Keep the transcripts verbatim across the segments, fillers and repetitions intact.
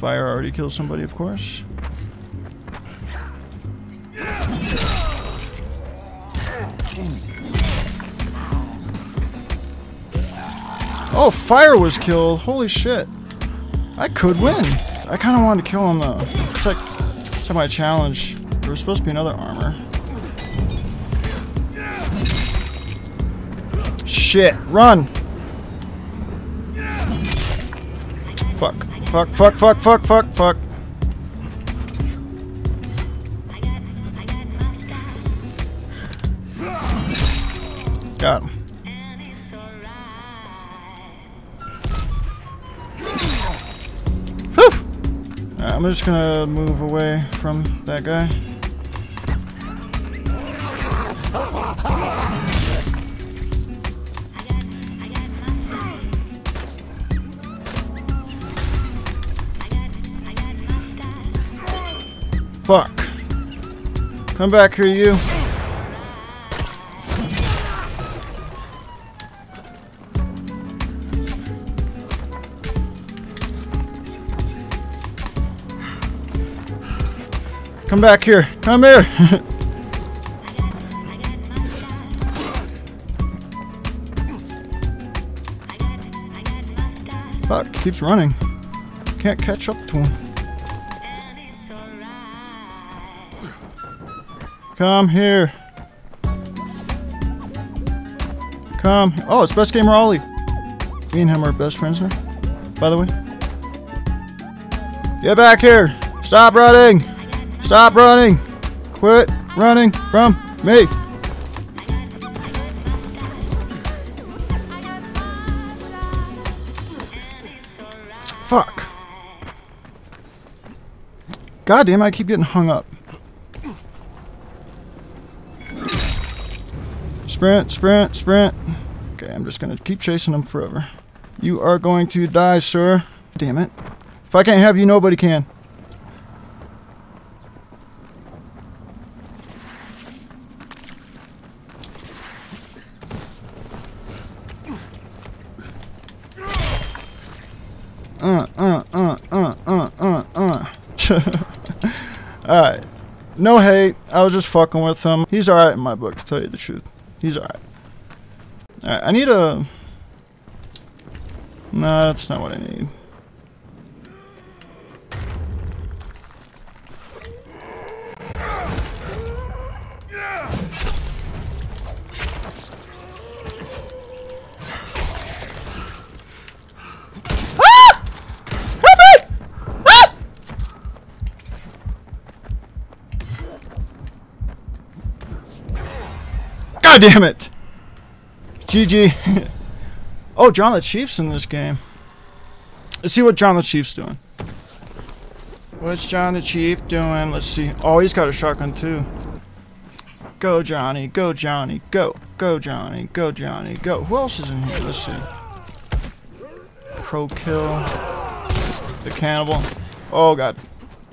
fire already kills somebody, of course. Oh, fire was killed. Holy shit. I could win. I kind of wanted to kill him, though. It's like, it's like my challenge. There was supposed to be another armor. Shit. Run. Fuck. Fuck, fuck, fuck, fuck, fuck, fuck. Got him. I'm just gonna move away from that guy. Fuck. Come back here, you. Come back here. Come here. Fuck, he keeps running. Can't catch up to him. Come here. Come. Oh, it's Best Gamer Ollie. Me and him are best friends now, by the way. Get back here. Stop running. Stop running! Quit running from me! Fuck! Goddamn, I keep getting hung up. Sprint, sprint, sprint. Okay, I'm just gonna keep chasing them forever. You are going to die, sir. Damn it. If I can't have you, nobody can. Uh, uh, uh, uh, uh, uh, uh. Alright. No hate. I was just fucking with him. He's alright in my book, to tell you the truth. He's alright. Alright, I need a... Nah, that's not what I need. God damn it! G G. Oh, John the Chief's in this game. Let's see what John the Chief's doing. What's John the Chief doing? Let's see. Oh, he's got a shotgun too. Go Johnny, go Johnny, go. Go Johnny, go Johnny, go. Who else is in here? Let's see. Pro kill. The cannibal. Oh god.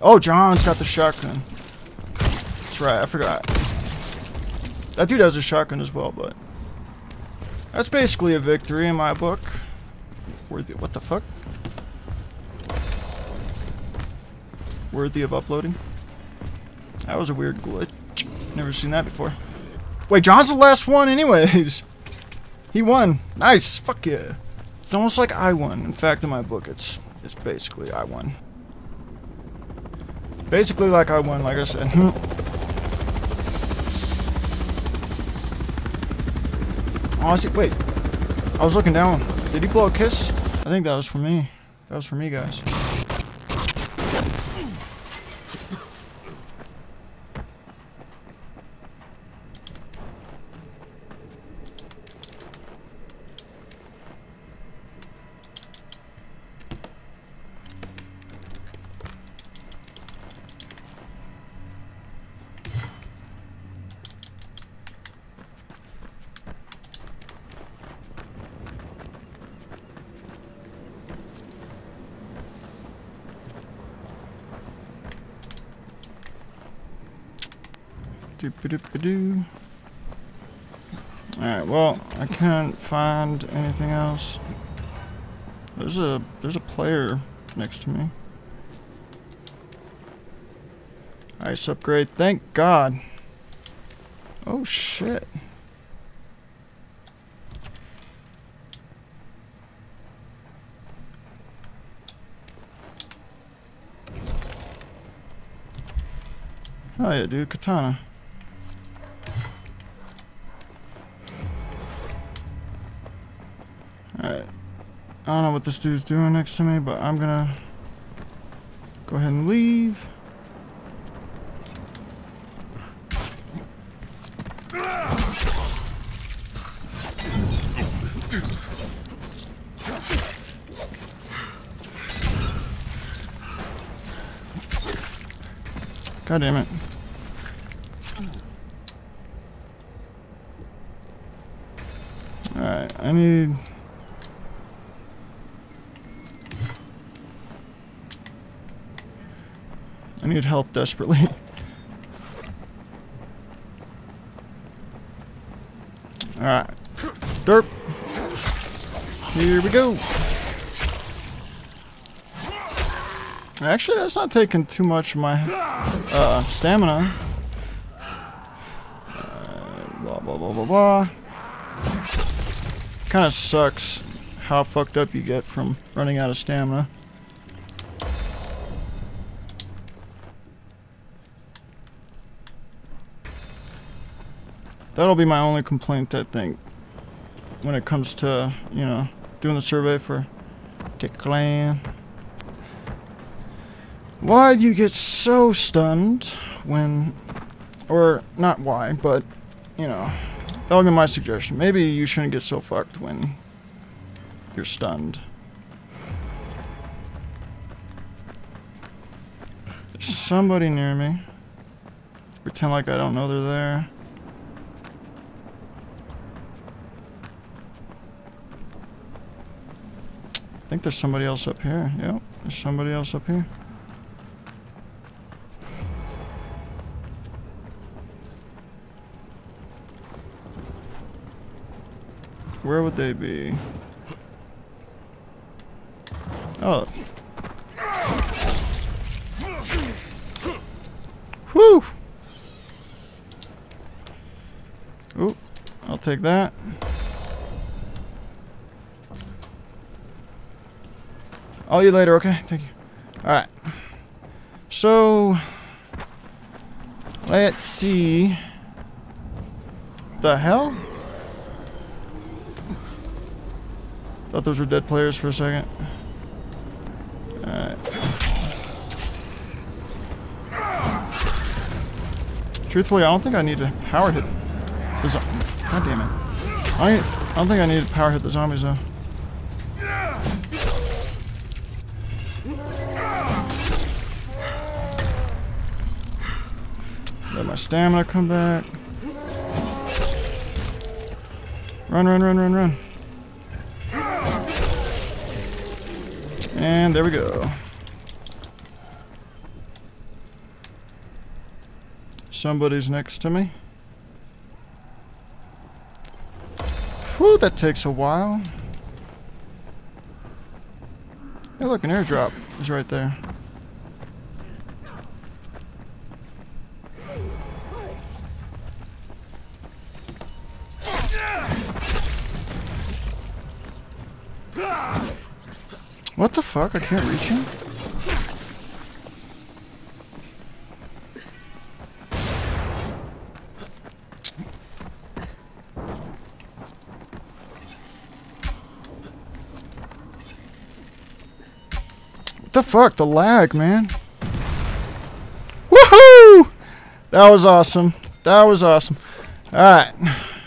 Oh, John's got the shotgun. That's right, I forgot. That dude has a shotgun as well, but that's basically a victory in my book. Worthy, what the fuck? Worthy of uploading? That was a weird glitch. Never seen that before. Wait, John's the last one anyways. He won. Nice. Fuck yeah. It's almost like I won. In fact, in my book, it's it's basically I won. Basically like I won, like I said. Oh, I see. Wait, I was looking down. Did he blow a kiss? I think that was for me. That was for me, guys. Alright, well, I can't find anything else. There's a there's a player next to me. Ice upgrade. Thank God. Oh, shit. Oh, yeah, dude. Katana. Alright. I don't know what this dude's doing next to me, but I'm gonna go ahead and leave. God damn it. Alright, I need... I need help desperately. Alright. Derp! Here we go! Actually, that's not taking too much of my uh, stamina. Uh, blah, blah, blah, blah, blah. Kind of sucks how fucked up you get from running out of stamina. That'll be my only complaint, I think, when it comes to, you know, doing the survey for Declan. Why do you get so stunned when, or not why, but, you know, that'll be my suggestion. Maybe you shouldn't get so fucked when you're stunned. There's somebody near me. Pretend like I don't know they're there. I think there's somebody else up here. Yep, there's somebody else up here. Where would they be? Oh. Whew! Ooh, I'll take that. I'll eat later, okay? Thank you. Alright. So, let's see. The hell? Thought those were dead players for a second. Alright. Truthfully, I don't think I need to power hit the zombies. God damn it. I, I don't think I need to power hit the zombies, though. Stamina come back. Run, run, run, run, run. And there we go. Somebody's next to me. Whew, that takes a while. Hey, look, an airdrop is right there. What the fuck? I can't reach him? What the fuck? The lag, man. Woohoo! That was awesome. That was awesome. Alright.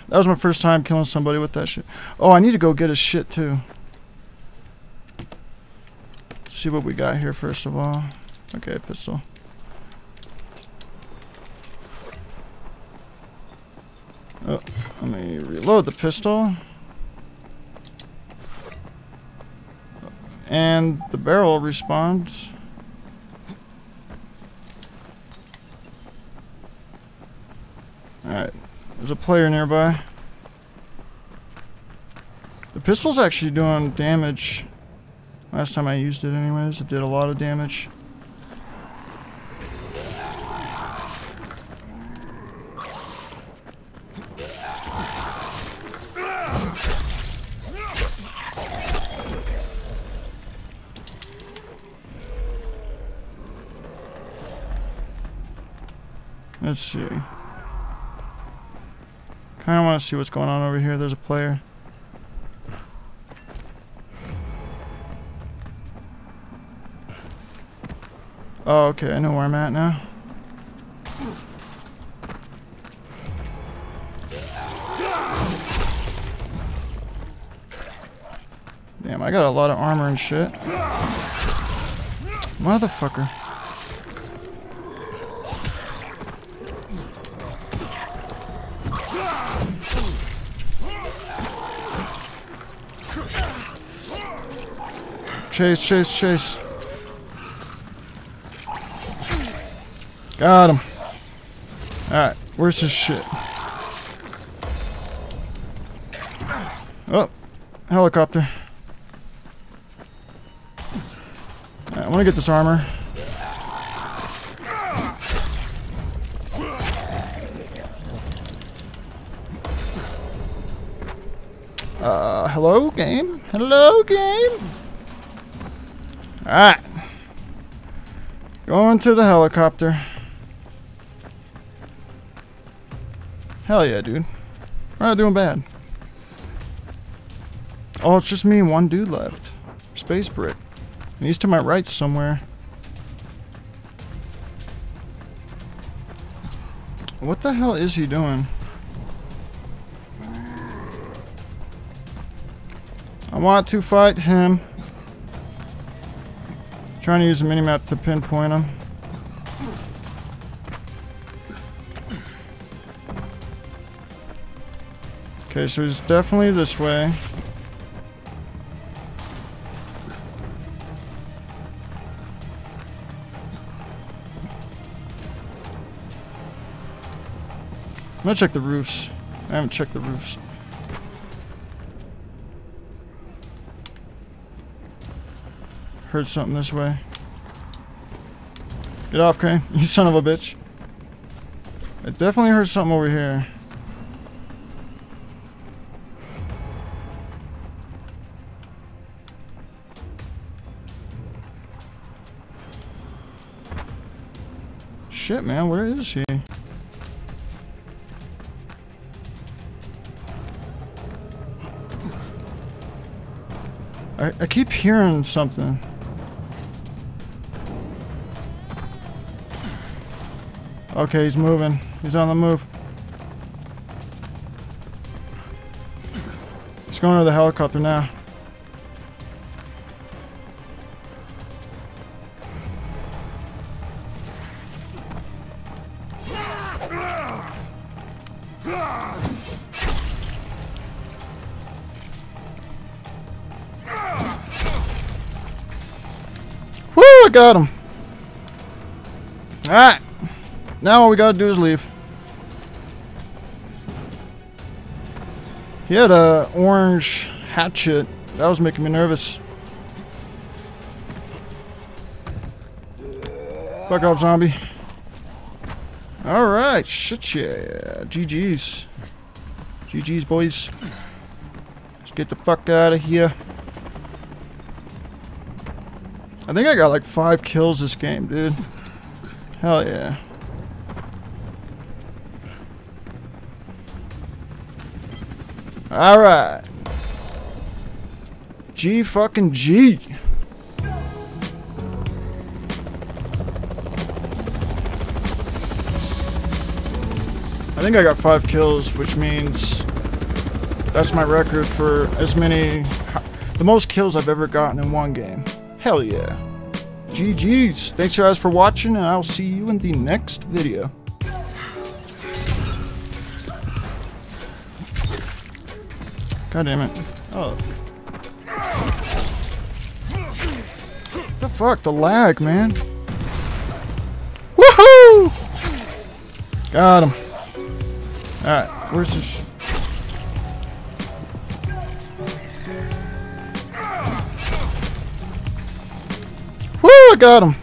That was my first time killing somebody with that shit. Oh, I need to go get his shit, too. See what we got here first of all. Okay, pistol. Oh, let me reload the pistol. And the barrel respawns. Alright, there's a player nearby. The pistol's actually doing damage. Last time I used it anyways, it did a lot of damage. Let's see. Kinda wanna see what's going on over here. There's a player. Oh, okay, I know where I'm at now. Damn, I got a lot of armor and shit. Motherfucker. Chase, chase, chase. Got him. Alright, where's his shit? Oh, helicopter. Alright, I want to get this armor. Uh, hello, game? Hello, game? Alright. Going to the helicopter. Hell yeah, dude. We're not doing bad. Oh, it's just me and one dude left. Space brick. And he's to my right somewhere. What the hell is he doing? I want to fight him. I'm trying to use the minimap to pinpoint him. Okay, so he's definitely this way. I'm gonna check the roofs. I haven't checked the roofs. Heard something this way. Get off, Crane, you son of a bitch. I definitely heard something over here. Shit, man, where is she? I, I keep hearing something. Okay, he's moving. He's on the move. He's going to the helicopter now. Got him. Alright. Now all we gotta do is leave. He had a orange hatchet. That was making me nervous. Fuck off, zombie. Alright. Shit, yeah. G G's. G G's, boys. Let's get the fuck out of here. I think I got like five kills this game, dude. Hell yeah. Alright. G fucking G. I think I got five kills, which means that's my record for as many, the most kills I've ever gotten in one game. Hell yeah. G G's. Thanks guys for watching, and I'll see you in the next video. God damn it. Oh. The fuck? The lag, man. Woohoo! Got him. Alright, where's this? Got him.